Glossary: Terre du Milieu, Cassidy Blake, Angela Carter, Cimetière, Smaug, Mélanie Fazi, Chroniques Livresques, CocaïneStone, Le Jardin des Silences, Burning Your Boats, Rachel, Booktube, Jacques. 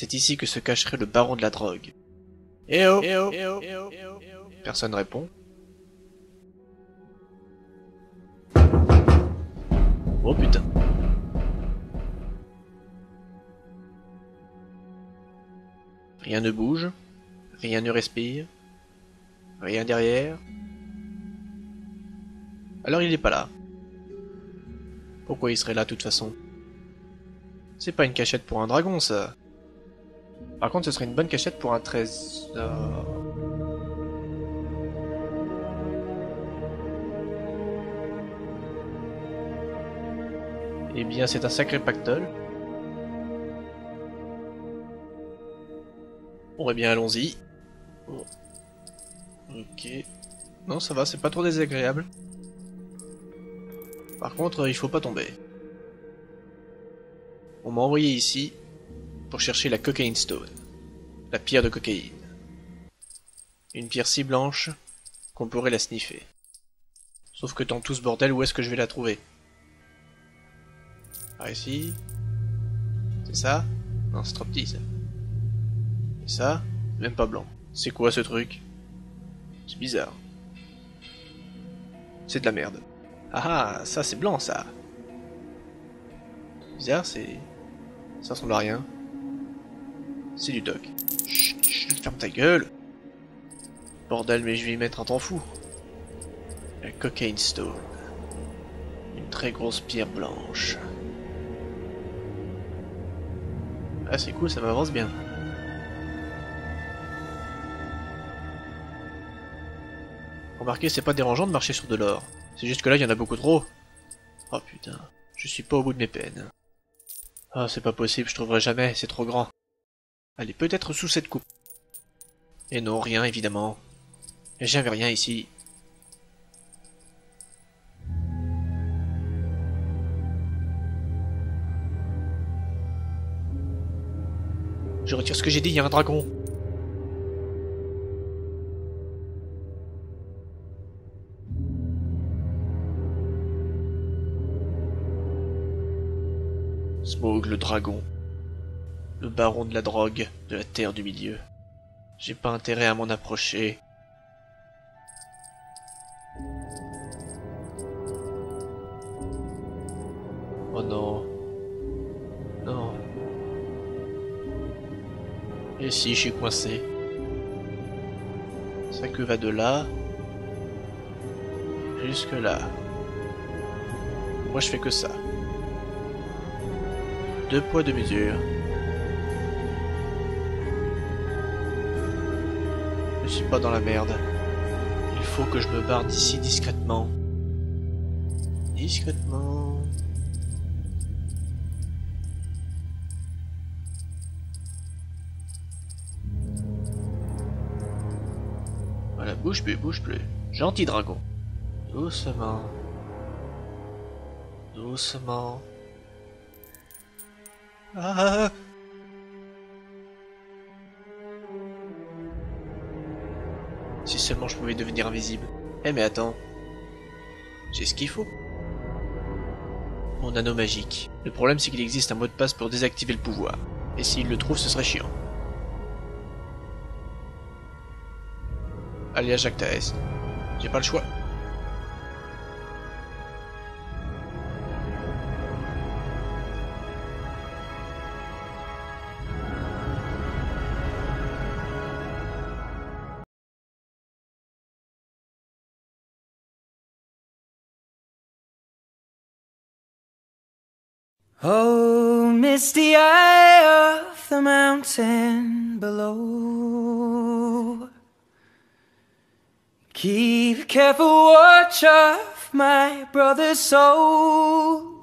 C'est ici que se cacherait le baron de la drogue. Eh oh, eh oh, eh oh, eh oh, eh oh. Personne répond. Oh putain. Rien ne bouge, rien ne respire, rien derrière. Alors il n'est pas là. Pourquoi il serait là de toute façon? C'est pas une cachette pour un dragon ça. Par contre ce serait une bonne cachette pour un trésor. Eh bien c'est un sacré pactole. Bon eh bien allons-y. Oh. Ok. Non ça va, c'est pas trop désagréable. Par contre il faut pas tomber. On m'a envoyé ici pour chercher la CocaïneStone, la pierre de cocaïne. Une pierre si blanche qu'on pourrait la sniffer. Sauf que dans tout ce bordel, où est-ce que je vais la trouver? Par ici. C'est ça? Non, c'est trop petit ça. Et ça? Même pas blanc. C'est quoi ce truc? C'est bizarre. C'est de la merde. Ah ah, ça c'est blanc ça. Bizarre, c'est... ça ressemble à rien. C'est du doc. Chut, chut, ferme ta gueule. Bordel, mais je vais y mettre un temps fou. La CocaïneStone. Une très grosse pierre blanche. Ah c'est cool, ça m'avance bien. Remarquez, c'est pas dérangeant de marcher sur de l'or. C'est juste que là, il y en a beaucoup trop. Oh putain, je suis pas au bout de mes peines. Ah, c'est pas possible, je trouverai jamais, c'est trop grand. Allez, peut-être sous cette coupe. Et non, rien évidemment. J'avais rien ici. Je retire ce que j'ai dit, il y a un dragon. Smaug le dragon, le baron de la drogue de la Terre du Milieu. J'ai pas intérêt à m'en approcher. Oh non. Non. Et si je suis coincé? Sa queue va de là jusque là. Moi je fais que ça. Deux poids, deux mesures. Je suis pas dans la merde. Il faut que je me barre d'ici discrètement. Discrètement. Voilà, bouge plus, bouge plus. Gentil dragon. Doucement. Doucement. Ah. Si seulement je pouvais devenir invisible. Eh mais attends. J'ai ce qu'il faut. Mon anneau magique. Le problème c'est qu'il existe un mot de passe pour désactiver le pouvoir. Et s'il le trouve ce serait chiant. Allez à Jacques Taes. J'ai pas le choix. Oh, misty eye of the mountain below, keep careful watch of my brother's soul.